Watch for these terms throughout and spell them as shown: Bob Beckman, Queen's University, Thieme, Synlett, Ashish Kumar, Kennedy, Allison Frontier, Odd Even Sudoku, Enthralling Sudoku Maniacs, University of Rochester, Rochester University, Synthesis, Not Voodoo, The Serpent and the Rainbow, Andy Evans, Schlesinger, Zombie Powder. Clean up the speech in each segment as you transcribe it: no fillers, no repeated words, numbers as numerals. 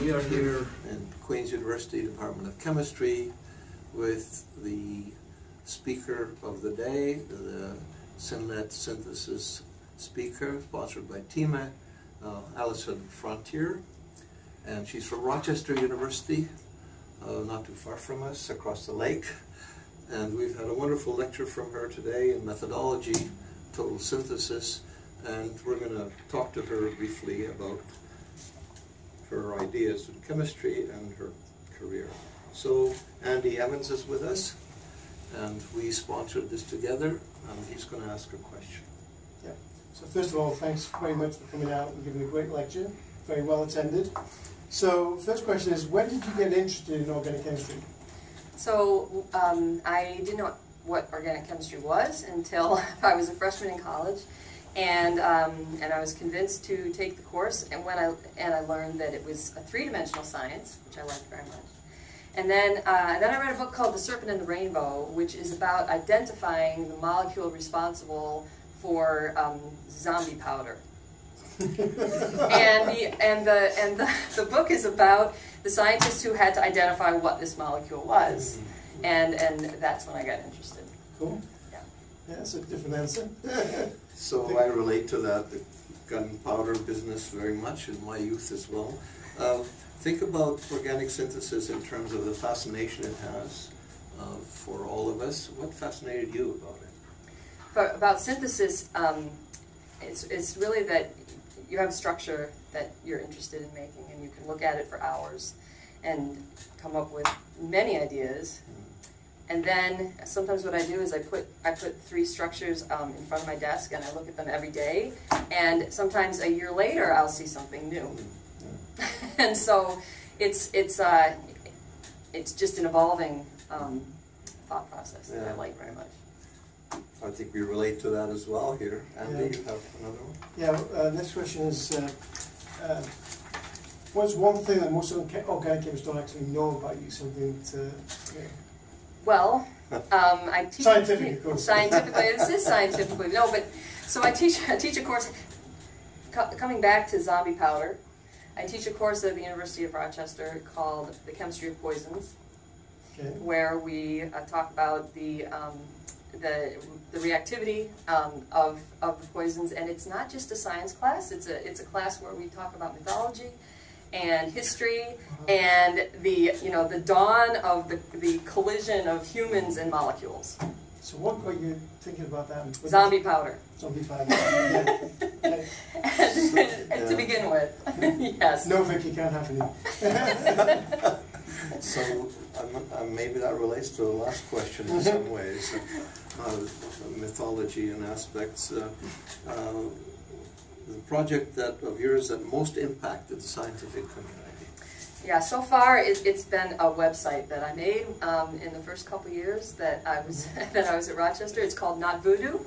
We are here at Queen's University Department of Chemistry with the speaker of the day, the Synlett Synthesis speaker, sponsored by Thieme, Allison Frontier, and she's from Rochester University, not too far from us, across the lake, and we've had a wonderful lecture from her today in methodology, total synthesis, and we're going to talk to her briefly about her ideas in chemistry and her career. So Andy Evans is with us, and we sponsored this together, and he's going to ask a question. Yeah. So first of all, thanks very much for coming out and giving a great lecture, very well attended. So first question is, when did you get interested in organic chemistry? So I didn't know what organic chemistry was until I was a freshman in college. And I was convinced to take the course, and I learned that it was a three-dimensional science, which I liked very much. And then I read a book called The Serpent and the Rainbow, which is about identifying the molecule responsible for zombie powder. and the book is about the scientists who had to identify what this molecule was, and that's when I got interested. Cool. Yeah, that's a different answer. So I relate to that, the gunpowder business very much in my youth as well. Think about organic synthesis in terms of the fascination it has for all of us. What fascinated you about it? About synthesis, it's really that you have structure that you're interested in making, and you can look at it for hours and come up with many ideas. And then sometimes what I do is I put three structures in front of my desk, and I look at them every day. And sometimes a year later, I'll see something new. Yeah. And so it's just an evolving thought process that I like very much. I think we relate to that as well here. Andy, you have another one? Yeah. Next question is, what's one thing that most organic chemists don't actually know about you? Something to. Well, I teach scientifically. This is scientifically. No, but so I teach a course. Coming back to zombie powder, I teach a course at the University of Rochester called The Chemistry of Poisons, where we talk about the reactivity of the poisons, and it's not just a science class. It's a class where we talk about mythology and history, and the dawn of the collision of humans and molecules. So what were you thinking about that? Zombie powder. Zombie powder. Yeah. To begin with, yes. No, Vicky, can't happen. So maybe that relates to the last question in some ways, mythology and aspects. The project of yours that most impacted the scientific community? Yeah, so far it's been a website that I made in the first couple years that I was at Rochester. It's called Not Voodoo,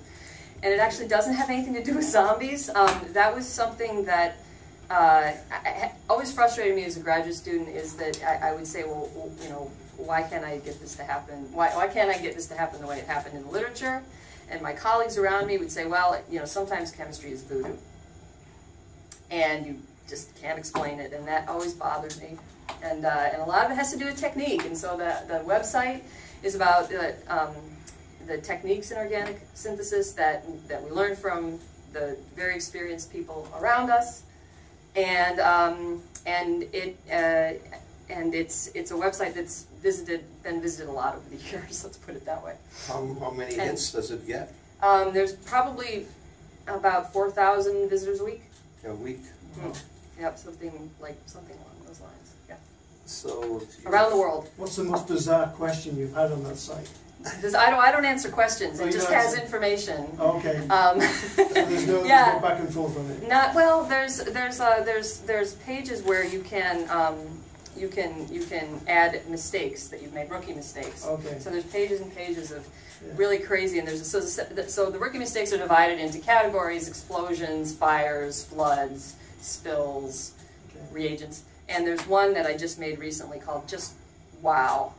and it actually doesn't have anything to do with zombies. That was something that always frustrated me as a graduate student, is that I would say, well, why can't I get this to happen? Why can't I get this to happen the way it happened in the literature? And my colleagues around me would say, well, sometimes chemistry is voodoo, and you just can't explain it, and that always bothers me. And a lot of it has to do with technique, and so the website is about the techniques in organic synthesis that we learn from the very experienced people around us, and it's a website that's been visited a lot over the years. Let's put it that way. How many hits does it get? There's probably about 4,000 visitors a week. A week. Mm-hmm. Yep, something along those lines. Yeah. So around the world. What's the most bizarre question you've had on that site? I don't answer questions. It just has information. Oh, okay. There's no back and forth on it. There's pages where you can add mistakes that you've made, rookie mistakes. Okay. So there's pages and pages of really crazy, and so the rookie mistakes are divided into categories: explosions, fires, floods, spills, reagents. And there's one that I just made recently called just wow,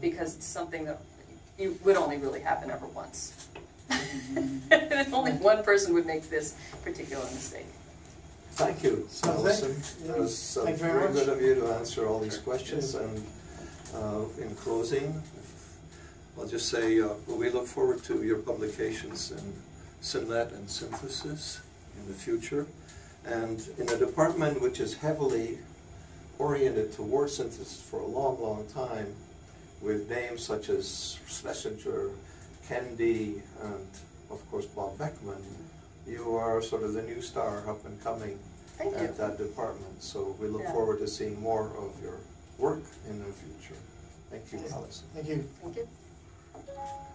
because it's something that you would only really happen ever once. Only one person would make this particular mistake. Thank you, Allison. It was very good of you to answer all these questions. And in closing, I'll just say we look forward to your publications in Synlett and Synthesis in the future. And in a department which is heavily oriented towards synthesis for a long, long time, with names such as Schlesinger, Kennedy, and of course Bob Beckman, you are sort of the new star up and coming at that department. So we look forward to seeing more of your work in the future. Thank you, Allison. Thank you. Thank you.